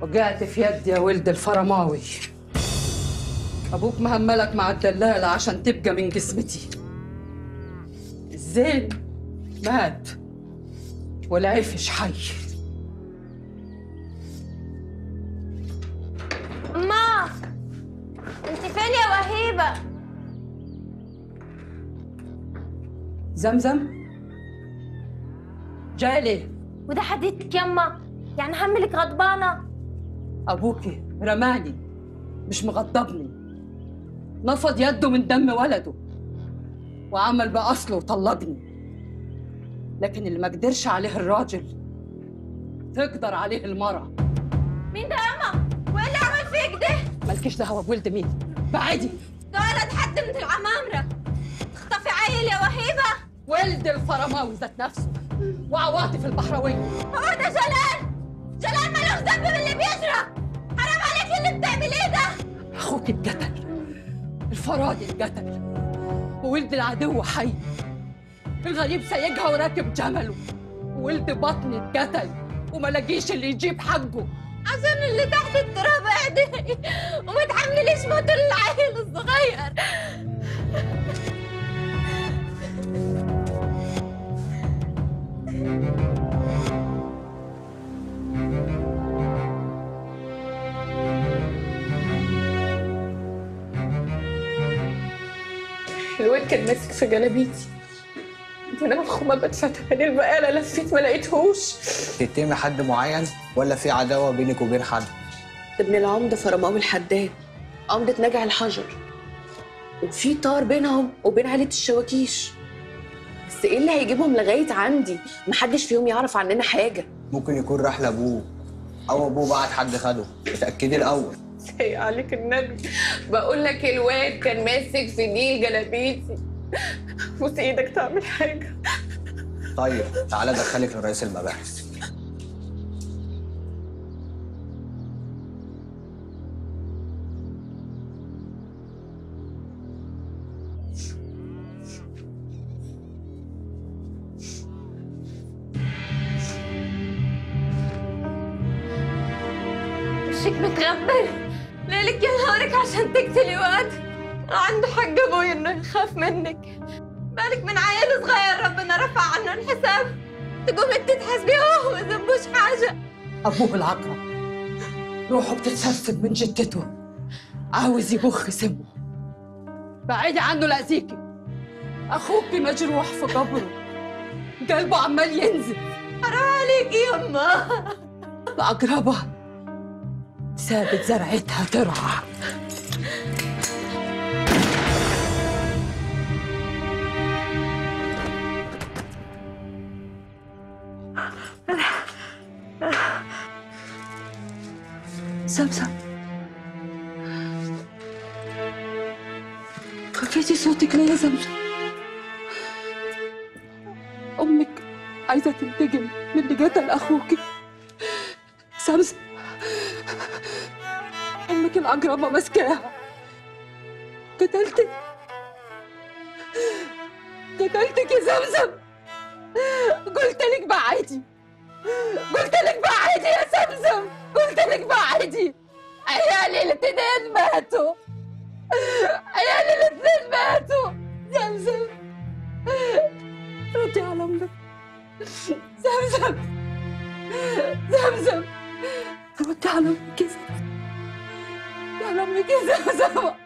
وقعت في يدي يا ولد الفرماوي. ابوك مهملك مع الدلالة عشان تبقى من جسمتي. الزين مات والعفش حي. ما انت فين يا وهيبة؟ زمزم جاي ليه؟ وده حديثك يما؟ يعني حملك غضبانة؟ أبوكي رماني مش مغضبني. نفض يده من دم ولده وعمل بأصله وطلقني. لكن اللي ما قدرش عليه الراجل تقدر عليه المرأة. مين ده يما؟ وإيه اللي عمل فيك ده؟ مالكيش دعوة بولد مين؟ بعدي. ده ولد حد من العمامرة. تخطفي عيل يا وهيبة؟ ولد الفرماوي ذات نفسه وعواطف البحراوية. هو ده جلال؟ جلال مالوش ذنب باللي بيجرى. حرام عليك اللي بتعمليه ده. اخوك اتقتل، الفرادي اتقتل، وولد العدو حي، الغريب سايقها وراكب جمله، وولد بطني اتقتل وملاقيش اللي يجيب حقه. عشان اللي تحت التراب اعدائي وما تحمليش موت العيل الصغير. الواد كان ماسك في جلابيتي وانا ملخومه بتفتح للبقاله، لفيت ما لقيتهوش. تتهمي حد معين ولا في عداوه بينك وبين حد؟ ابن العمده فرماوي الحداد، عمده نجع الحجر، وفي طار بينهم وبين عيله الشواكيش. بس ايه اللي هيجيبهم لغايه عندي؟ محدش فيهم يعرف عننا حاجه. ممكن يكون راح لابوه او ابوه بعت حد خده. اتاكدي الاول. سيء عليك النبي، بقول لك الواد كان ماسك في دي جلابيتي. بوس ايدك تعمل حاجه. طيب تعالى ادخلك لرئيس المباحث. متغبر ليلك يا نهارك عشان تقتلي واد عنده حق ابويا انه يخاف منك. بالك من عيل صغير ربنا رفع عنه الحساب تقوم انت تحاسبيه وهو ما ذنبوش حاجه. ابوه العقرب روحه بتتسفد من جدته، عاوز يبخ سمه. بعيدي عنه لاذيكي. اخوك مجروح في قبره، قلبه عمال ينزف. حرام عليكي يما. العقربه سابت زرعتها ترعى. سمسم خفيتي صوتك ليه يا سمسم؟ أمك عايزة تنتقم من اللي قتل أخوك. سمسم أمك العقربة ماسكاها. قتلتك قتلتك يا زمزم. قلت لك بعدي، قلت لك بعدي يا زمزم، قلت لك بعدي. عيالي الاثنين ماتوا، عيالي الاثنين ماتوا. زمزم ردي على أمك. زمزم زمزم ردي على أمك يا زمزم. يا لمك يا زمزم.